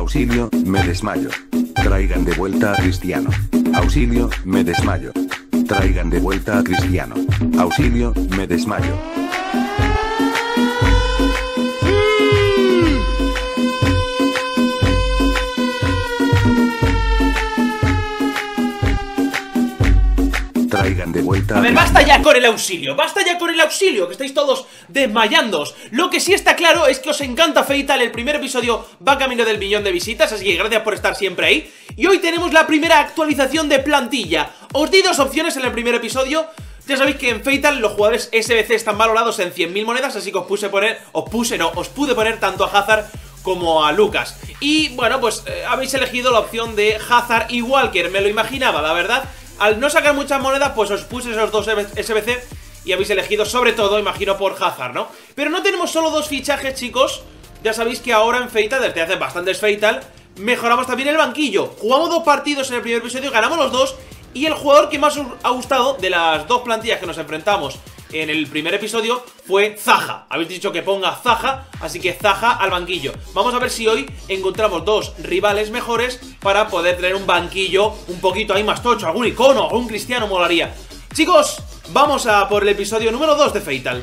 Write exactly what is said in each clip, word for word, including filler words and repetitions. Auxilio, me desmayo. Traigan de vuelta a Cristiano. Auxilio, me desmayo. Traigan de vuelta a Cristiano. Auxilio, me desmayo. Traigan de vuelta. A ver, basta ya con el auxilio, basta ya con el auxilio, que estáis todos desmayándoos. Lo que sí está claro es que os encanta F eight tal, el primer episodio va camino del millón de visitas, así que gracias por estar siempre ahí. Y hoy tenemos la primera actualización de plantilla. Os di dos opciones en el primer episodio. Ya sabéis que en F eight tal los jugadores S B C están valorados en cien mil monedas, así que os puse poner, os puse, no, os pude poner tanto a Hazard como a Lucas. Y bueno, pues eh, habéis elegido la opción de Hazard y Walker, me lo imaginaba, la verdad. Al no sacar muchas monedas, pues os puse esos dos S B C y habéis elegido sobre todo, imagino, por Hazard, ¿no? Pero no tenemos solo dos fichajes, chicos. Ya sabéis que ahora en F eight tal, desde hace bastantes F eight tal, mejoramos también el banquillo. Jugamos dos partidos en el primer episodio, ganamos los dos. Y el jugador que más os ha gustado de las dos plantillas que nos enfrentamos en el primer episodio fue Zaha. Habéis dicho que ponga Zaha, así que Zaha al banquillo. Vamos a ver si hoy encontramos dos rivales mejores para poder tener un banquillo un poquito ahí más tocho, algún icono, algún Cristiano molaría. Chicos, vamos a por el episodio número dos de F eight tal.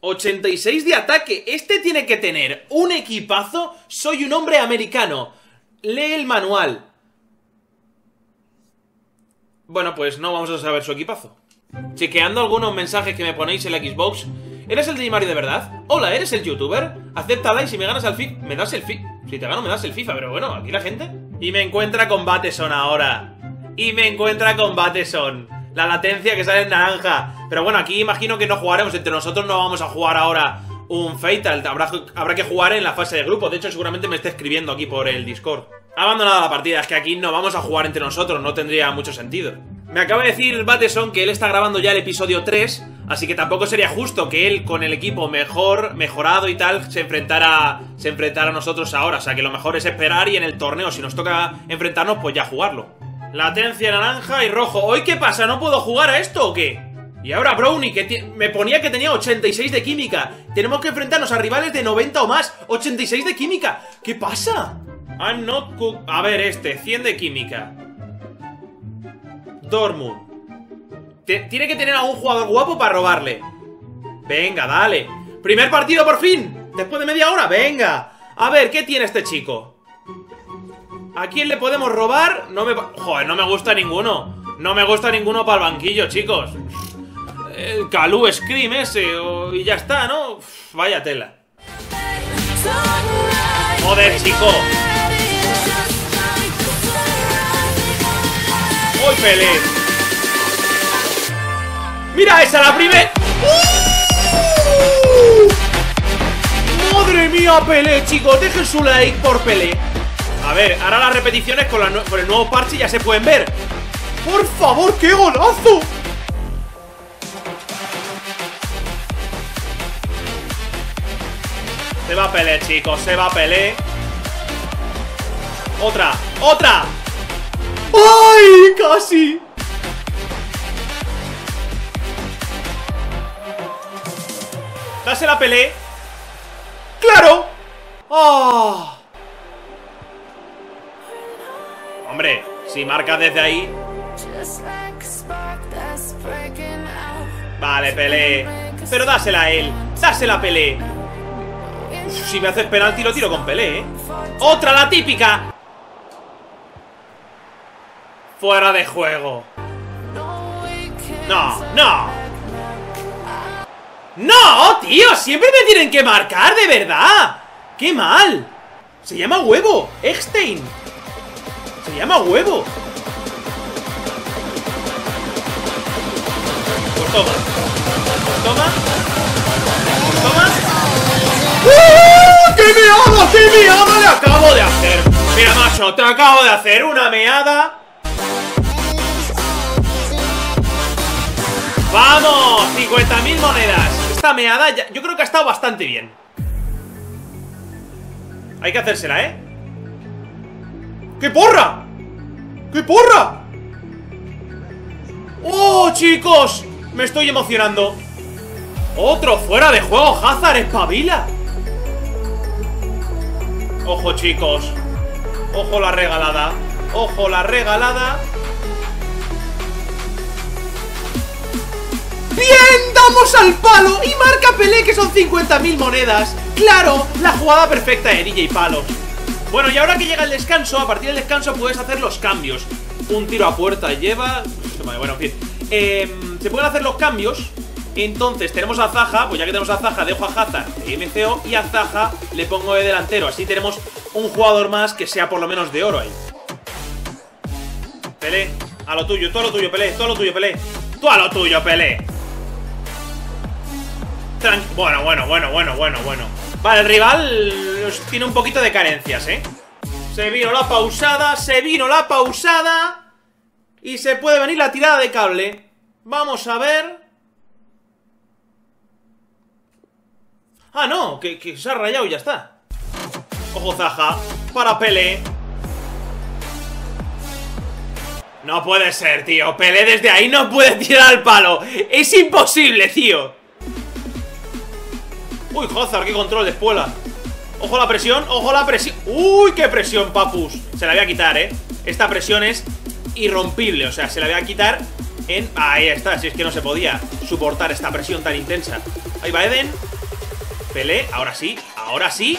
ochenta y seis de ataque, este tiene que tener un equipazo. Soy un hombre americano, lee el manual. Bueno, pues no vamos a saber su equipazo. Chequeando algunos mensajes que me ponéis en la Xbox. ¿Eres el DjMaRiiO de verdad? Hola, ¿eres el youtuber? Acepta like si me ganas el FIFA. Me das el FIFA. Si te gano me das el FIFA, pero bueno, aquí la gente. Y me encuentra con Bateson ahora. Y me encuentra con Bateson. La latencia que sale en naranja. Pero bueno, aquí imagino que no jugaremos. Entre nosotros no vamos a jugar ahora un F eight tal. Habrá, habrá que jugar en la fase de grupo. De hecho, seguramente me esté escribiendo aquí por el Discord. Ha abandonado la partida, es que aquí no vamos a jugar entre nosotros, no tendría mucho sentido. Me acaba de decir Bateson que él está grabando ya el episodio tres, así que tampoco sería justo que él con el equipo mejor, mejorado y tal, se enfrentara, se enfrentara a nosotros ahora. O sea que lo mejor es esperar y en el torneo, si nos toca enfrentarnos, pues ya jugarlo. Latencia naranja y rojo. ¿Hoy qué pasa? ¿No puedo jugar a esto o qué? Y ahora Brownie, que me ponía que tenía ochenta y seis de química. Tenemos que enfrentarnos a rivales de noventa o más. ochenta y seis de química. ¿Qué pasa? I'm not cook... A ver, este, cien de química. Dortmund. Tiene que tener a un jugador guapo para robarle. Venga, dale. Primer partido por fin. Después de media hora, venga. A ver, ¿qué tiene este chico? ¿A quién le podemos robar? No me... Joder, no me gusta ninguno. No me gusta ninguno para el banquillo, chicos. El Calú Scream ese o... Y ya está, ¿no? Uf, vaya tela. Joder, chico. ¡Uy, Pelé! ¡Mira esa, la primera! ¡Uh! ¡Madre mía, Pelé, chicos! Dejen su like por Pelé. A ver, ahora las repeticiones con, la, con el nuevo parche ya se pueden ver. ¡Por favor, qué golazo! Se va Pelé, chicos, se va Pelé. ¡Otra! ¡Otra! ¡Ay! ¡Casi! ¡Dásela a Pelé! ¡Claro! ¡Oh! Hombre, si marcas desde ahí. Vale, Pelé. Pero dásela a él. ¡Dásela a Pelé! Uf, si me haces penalti lo tiro con Pelé, ¿eh? ¡Otra, la típica! ¡Fuera de juego! ¡No! ¡No! ¡No, tío! ¡Siempre me tienen que marcar, de verdad! ¡Qué mal! ¡Se llama huevo! ¡Eggstein! ¡Se llama huevo! Pues toma. Pues toma. Pues toma. ¡Uh! ¡Qué meada! ¡Qué meada le acabo de hacer! Mira, macho, te acabo de hacer una meada... ¡Vamos! cincuenta mil monedas. Esta meada ya, yo creo que ha estado bastante bien. Hay que hacérsela, ¿eh? ¡Qué porra! ¡Qué porra! ¡Oh, chicos! Me estoy emocionando. ¡Otro fuera de juego! ¡Hazard, espabila! ¡Ojo, chicos! Ojo la regalada. Ojo la regalada. ¡Bien! ¡Damos al palo! Y marca Pelé, que son cincuenta mil monedas. ¡Claro! La jugada perfecta de D J Palos. Bueno, y ahora que llega el descanso, a partir del descanso puedes hacer los cambios. Un tiro a puerta lleva... Bueno, en fin. Eh, se pueden hacer los cambios. Entonces tenemos a Zaha, pues ya que tenemos a Zaha dejo a Hazard de M C O y a Zaha le pongo de delantero, así tenemos un jugador más que sea por lo menos de oro ahí. Pelé, a lo tuyo, todo a lo tuyo Pelé, todo a lo tuyo Pelé, todo a lo tuyo Pelé. Tran bueno, bueno, bueno, bueno, bueno, bueno. Vale, el rival tiene un poquito de carencias, ¿eh? Se vino la pausada, se vino la pausada y se puede venir la tirada de cable. Vamos a ver... Ah, no, que, que se ha rayado y ya está. Ojo Zaha, para Pelé. No puede ser, tío. Pelé desde ahí no puede tirar al palo. Es imposible, tío. Uy, Hazard, qué control de espuela. Ojo la presión, ojo la presión. Uy, qué presión, papus. Se la voy a quitar, eh. Esta presión es irrompible, o sea, se la voy a quitar en... Ahí está, si es que no se podía soportar esta presión tan intensa. Ahí va Eden. Pelé, ahora sí, ahora sí,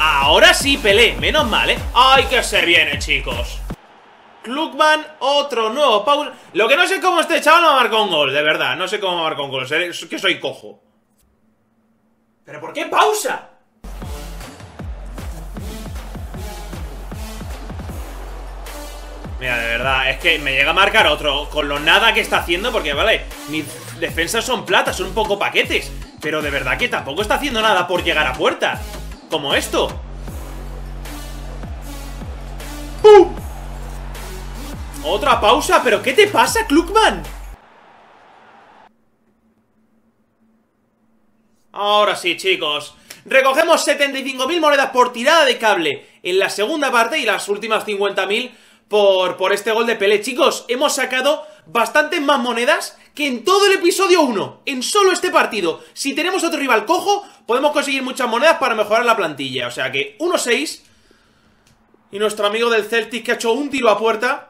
ahora sí Pelé, menos mal, ¿eh? ¡Ay, que se viene, chicos! Klutchman, otro nuevo Paul. Lo que no sé cómo este chaval no marcó un gol, de verdad, no sé cómo marcó un gol, es que soy cojo. ¿Pero por qué pausa? Mira, de verdad, es que me llega a marcar otro con lo nada que está haciendo porque, vale, mis defensas son platas, son un poco paquetes. Pero de verdad que tampoco está haciendo nada por llegar a puerta. Como esto. ¡Pum! Otra pausa. ¿Pero qué te pasa, Klutchman? Ahora sí, chicos. Recogemos setenta y cinco mil monedas por tirada de cable en la segunda parte y las últimas cincuenta mil por, por este gol de Pelé. Chicos, hemos sacado bastantes más monedas que en todo el episodio uno, en solo este partido. Si tenemos otro rival cojo, podemos conseguir muchas monedas para mejorar la plantilla. O sea que uno seis. Y nuestro amigo del Celtic que ha hecho un tiro a puerta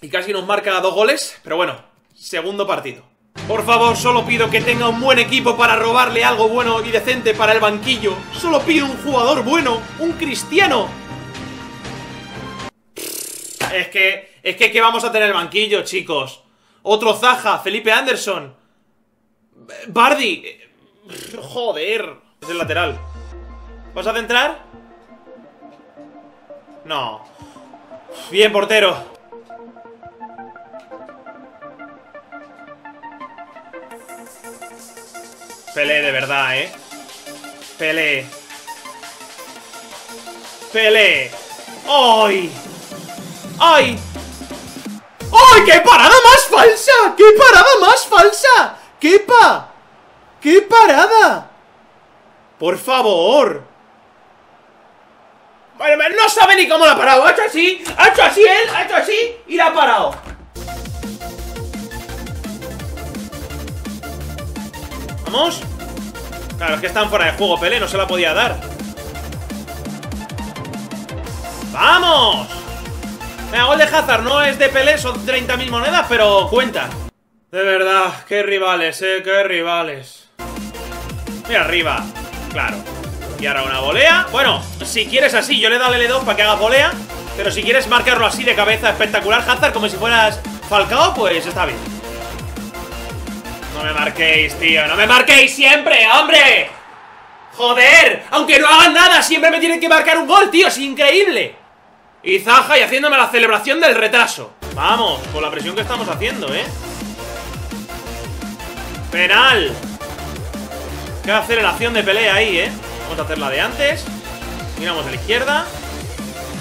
y casi nos marca dos goles. Pero bueno, segundo partido. Por favor, solo pido que tenga un buen equipo para robarle algo bueno y decente para el banquillo. Solo pido un jugador bueno, un Cristiano. Es que, es que, ¿qué vamos a tener el banquillo, chicos? Otro Zaha, Felipe Anderson, Bardi. Joder. Es el lateral. ¿Vas a centrar? No. Bien, portero. Pelé, de verdad, eh. Pelé. Pelé. ¡Ay! ¡Ay! ¡Ay, qué parada más falsa! ¡Qué parada más falsa! ¡Qué pa! ¡Qué parada! ¡Por favor! No sabe ni cómo la ha parado. Ha hecho así, ha hecho así él, ha hecho así y la ha parado. ¿Vamos? Claro, es que están fuera de juego, Pelé, no se la podía dar. ¡Vamos! El gol de Hazard no es de Pelé, son treinta mil monedas, pero cuenta. De verdad, qué rivales, eh, qué rivales. Mira arriba, claro. Y ahora una volea. Bueno, si quieres así, yo le he dado el L dos para que haga volea. Pero si quieres marcarlo así de cabeza espectacular, Hazard, como si fueras Falcao, pues está bien. No me marquéis, tío, no me marquéis siempre, hombre. Joder, aunque no hagan nada, siempre me tienen que marcar un gol, tío, es increíble. Y Zaha y haciéndome la celebración del retraso. Vamos, con la presión que estamos haciendo, ¿eh? Penal. Qué aceleración de pelea ahí, ¿eh? Vamos a hacer la de antes. Tiramos a la izquierda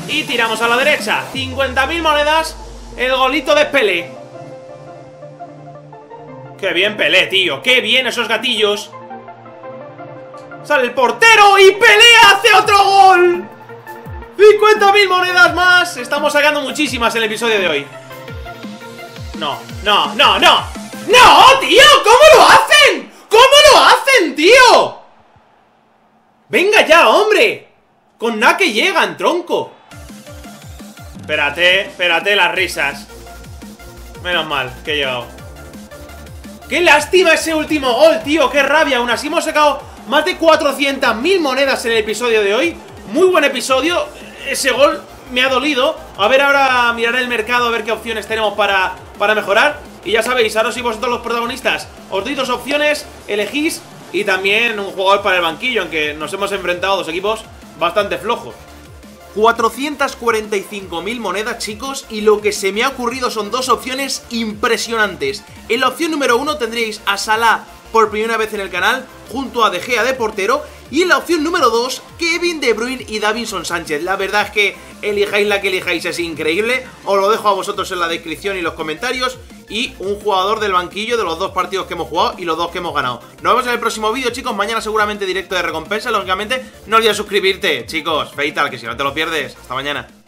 y tiramos a la derecha. cincuenta mil monedas. El golito de Pelé. Qué bien Pelé, tío. Qué bien esos gatillos. Sale el portero y Pelé hace otro gol. cincuenta mil monedas más. Estamos sacando muchísimas en el episodio de hoy. No, no, no, no. ¡No, tío! ¿Cómo lo hacen? ¿Cómo lo hacen, tío? Venga ya, hombre. Con nada que llegan, tronco. Espérate, espérate las risas. Menos mal que he llegado. ¡Qué lástima ese último gol, tío! ¡Qué rabia! Aún así hemos sacado más de cuatrocientas mil monedas en el episodio de hoy. Muy buen episodio. Ese gol me ha dolido. A ver, ahora miraré el mercado a ver qué opciones tenemos para, para mejorar. Y ya sabéis, ahora sois vosotros los protagonistas. Os doy dos opciones, elegís. Y también un jugador para el banquillo, aunque nos hemos enfrentado a dos equipos bastante flojos. cuatrocientas cuarenta y cinco mil monedas, chicos, y lo que se me ha ocurrido son dos opciones impresionantes. En la opción número uno tendréis a Salah por primera vez en el canal, junto a De Gea de portero. Y en la opción número dos, Kevin De Bruyne y Davinson Sánchez. La verdad es que elijáis la que elijáis, es increíble. Os lo dejo a vosotros en la descripción y los comentarios. Y un jugador del banquillo de los dos partidos que hemos jugado y los dos que hemos ganado. Nos vemos en el próximo vídeo, chicos. Mañana seguramente directo de recompensa. Lógicamente, no olvides suscribirte, chicos. F eight tal, que si no te lo pierdes. Hasta mañana.